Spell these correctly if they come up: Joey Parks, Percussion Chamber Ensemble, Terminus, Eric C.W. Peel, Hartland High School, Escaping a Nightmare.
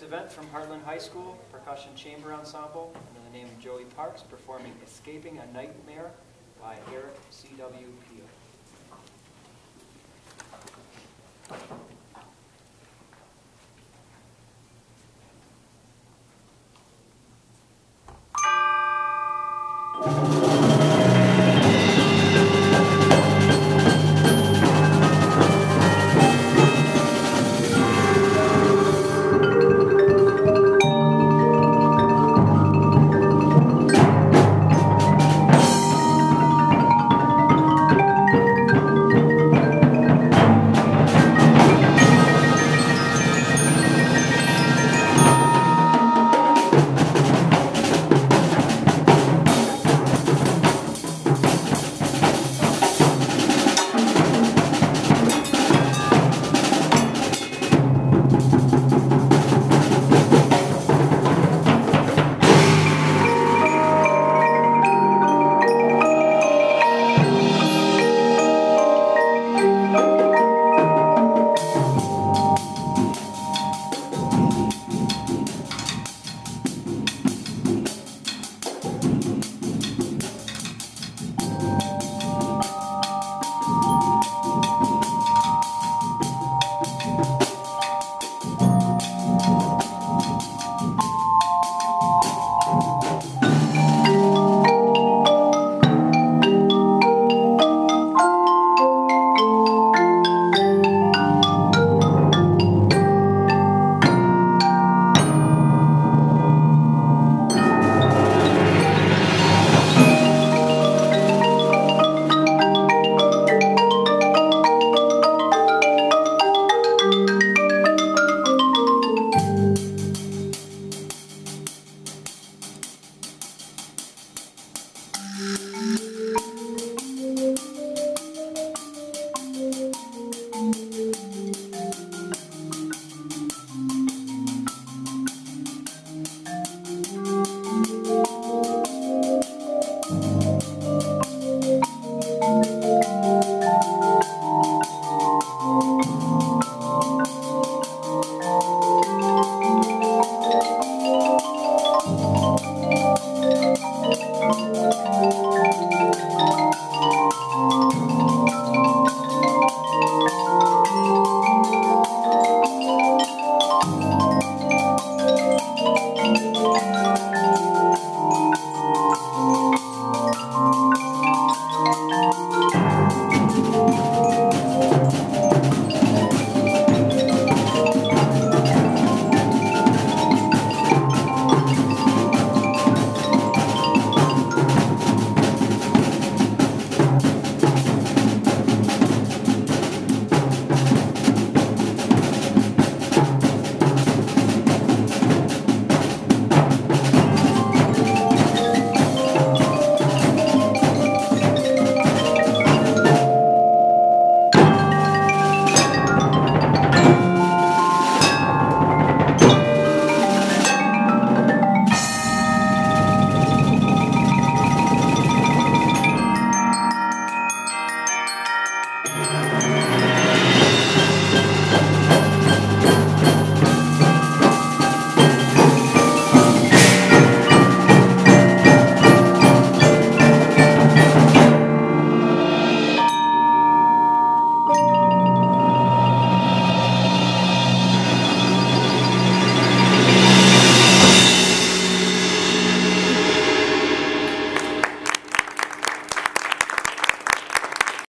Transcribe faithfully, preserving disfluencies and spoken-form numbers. next event from Hartland High School, Percussion Chamber Ensemble, under the name of Joey Parks, performing Escaping a Nightmare by Eric C W Peel.